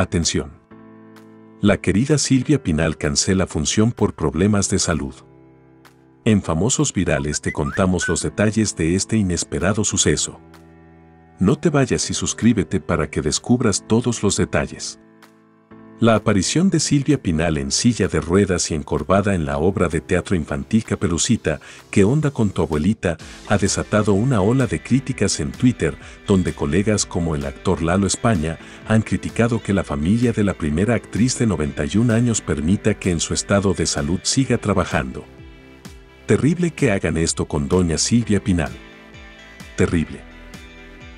Atención. La querida Silvia Pinal cancela función por problemas de salud. En Famosos Virales te contamos los detalles de este inesperado suceso. No te vayas y suscríbete para que descubras todos los detalles. La aparición de Silvia Pinal en silla de ruedas y encorvada en la obra de teatro infantil Caperucita, ¿Qué onda con tu abuelita?, ha desatado una ola de críticas en Twitter, donde colegas como el actor Lalo España han criticado que la familia de la primera actriz de 91 años permita que en su estado de salud siga trabajando. Terrible que hagan esto con doña Silvia Pinal. Terrible.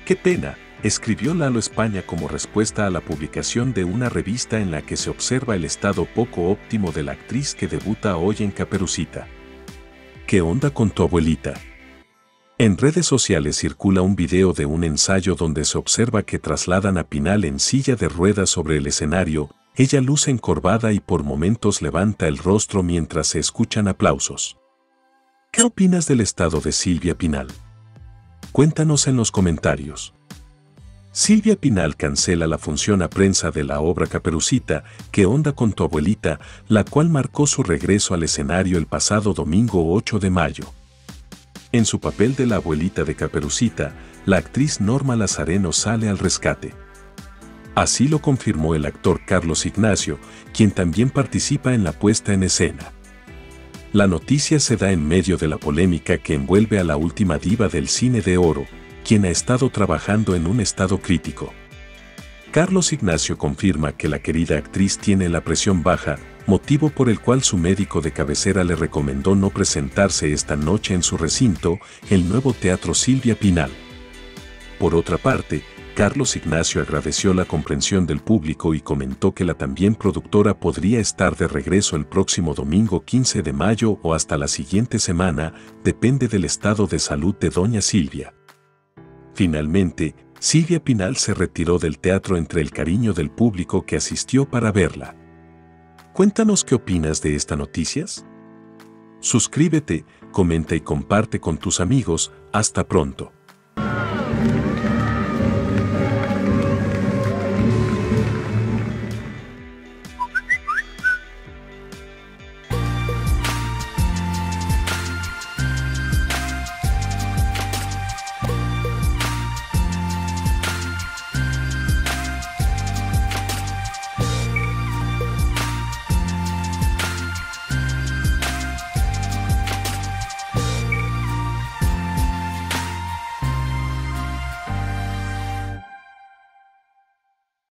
Qué pena, escribió Lalo España como respuesta a la publicación de una revista en la que se observa el estado poco óptimo de la actriz que debuta hoy en Caperucita. ¿Qué onda con tu abuelita? En redes sociales circula un video de un ensayo donde se observa que trasladan a Pinal en silla de ruedas sobre el escenario, ella luce encorvada y por momentos levanta el rostro mientras se escuchan aplausos. ¿Qué opinas del estado de Silvia Pinal? Cuéntanos en los comentarios. Silvia Pinal cancela la función a prensa de la obra Caperucita, ¿Qué onda con tu abuelita?, la cual marcó su regreso al escenario el pasado domingo 8 de mayo. En su papel de la abuelita de Caperucita, la actriz Norma Lazareno sale al rescate. Así lo confirmó el actor Carlos Ignacio, quien también participa en la puesta en escena. La noticia se da en medio de la polémica que envuelve a la última diva del cine de oro, quien ha estado trabajando en un estado crítico. Carlos Ignacio confirma que la querida actriz tiene la presión baja, motivo por el cual su médico de cabecera le recomendó no presentarse esta noche en su recinto, el nuevo Teatro Silvia Pinal. Por otra parte, Carlos Ignacio agradeció la comprensión del público y comentó que la también productora podría estar de regreso el próximo domingo 15 de mayo o hasta la siguiente semana, depende del estado de salud de doña Silvia. Finalmente, Silvia Pinal se retiró del teatro entre el cariño del público que asistió para verla. Cuéntanos qué opinas de estas noticias. Suscríbete, comenta y comparte con tus amigos. Hasta pronto.